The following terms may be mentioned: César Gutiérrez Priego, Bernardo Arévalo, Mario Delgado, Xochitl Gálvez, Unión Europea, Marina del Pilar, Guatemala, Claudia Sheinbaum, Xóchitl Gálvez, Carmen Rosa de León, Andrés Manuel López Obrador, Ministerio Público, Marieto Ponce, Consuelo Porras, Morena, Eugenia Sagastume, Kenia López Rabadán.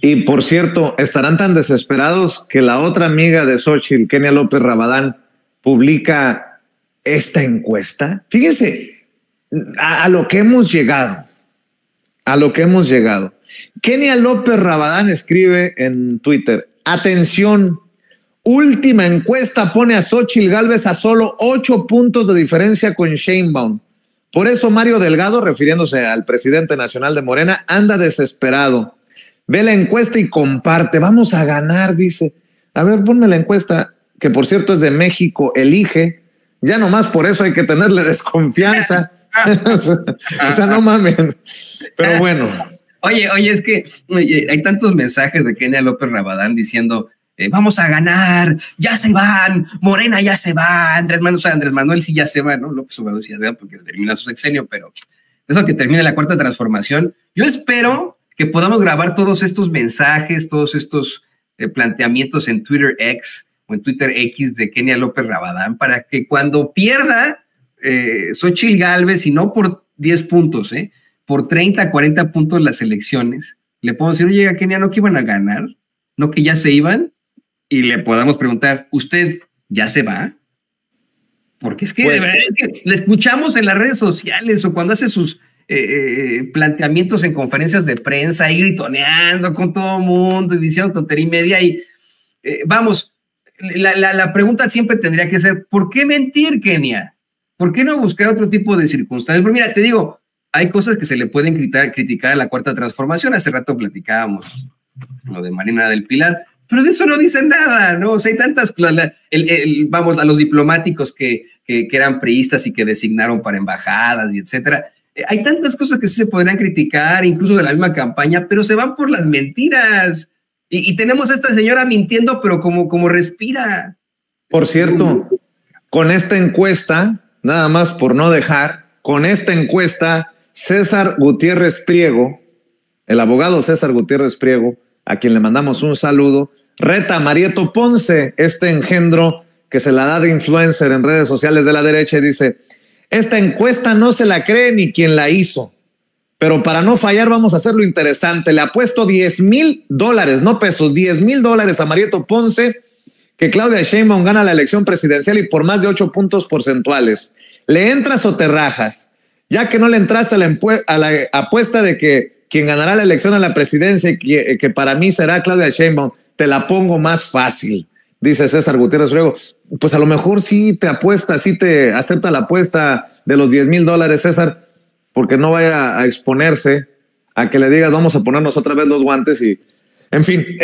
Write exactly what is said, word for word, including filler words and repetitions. Y por cierto, estarán tan desesperados que la otra amiga de Xochitl, Kenia López Rabadán, publica esta encuesta. Fíjense a, a lo que hemos llegado, a lo que hemos llegado. Kenia López Rabadán escribe en Twitter: atención, última encuesta pone a Xochitl Gálvez a solo ocho puntos de diferencia con Sheinbaum. Por eso Mario Delgado, refiriéndose al presidente nacional de Morena, anda desesperado. Ve la encuesta y comparte. Vamos a ganar, dice. A ver, ponme la encuesta, que por cierto es de México Elige. Ya nomás por eso hay que tenerle desconfianza. O sea, no mamen. Pero bueno. Oye, oye, es que oye, hay tantos mensajes de Kenia López Rabadán diciendo... Eh, vamos a ganar, ya se van, Morena ya se va, Andrés Manuel, o sea, Andrés Manuel sí ya se va, ¿no? López Obrador sí ya se va porque termina su sexenio, pero eso que termine la cuarta transformación. Yo espero que podamos grabar todos estos mensajes, todos estos eh, planteamientos en Twitter X o en Twitter X de Kenia López Rabadán para que cuando pierda eh, Xochitl Gálvez, y no por diez puntos, eh, por treinta, cuarenta puntos las elecciones, le podemos decir, oye, Kenia, ¿no que iban a ganar? ¿No que ya se iban? Y le podamos preguntar, ¿usted ya se va? Porque es que, pues, de verdad, es que le escuchamos en las redes sociales o cuando hace sus eh, eh, planteamientos en conferencias de prensa, ahí gritoneando con todo el mundo y diciendo tontería y media. Y eh, vamos, la, la, la pregunta siempre tendría que ser, ¿por qué mentir, Kenia? ¿Por qué no buscar otro tipo de circunstancias? Pero mira, te digo, hay cosas que se le pueden criticar, criticar a la cuarta transformación. Hace rato platicábamos lo de Marina del Pilar. Pero de eso no dicen nada, ¿no? O sea, hay tantas... El, el, vamos, a los diplomáticos que, que, que eran priistas y que designaron para embajadas y etcétera. Hay tantas cosas que sí se podrían criticar, incluso de la misma campaña, pero se van por las mentiras. Y, y tenemos a esta señora mintiendo, pero como, como respira. Por cierto, con esta encuesta, nada más por no dejar, con esta encuesta, César Gutiérrez Priego, el abogado César Gutiérrez Priego, a quien le mandamos un saludo, reta a Marieto Ponce, este engendro que se la da de influencer en redes sociales de la derecha, y dice: esta encuesta no se la cree ni quien la hizo, pero para no fallar vamos a hacerlo interesante. Le apuesto diez mil dólares, no pesos, diez mil dólares a Marieto Ponce que Claudia Sheinbaum gana la elección presidencial y por más de ocho puntos porcentuales. ¿Le entras o te rajas? Ya que no le entraste a la, a la apuesta de que quien ganará la elección a la presidencia, que, que para mí será Claudia Sheinbaum, te la pongo más fácil, dice César Gutiérrez Priego. Pues a lo mejor sí te apuesta, sí te acepta la apuesta de los diez mil dólares, César, porque no vaya a exponerse a que le digas, vamos a ponernos otra vez los guantes y, en fin.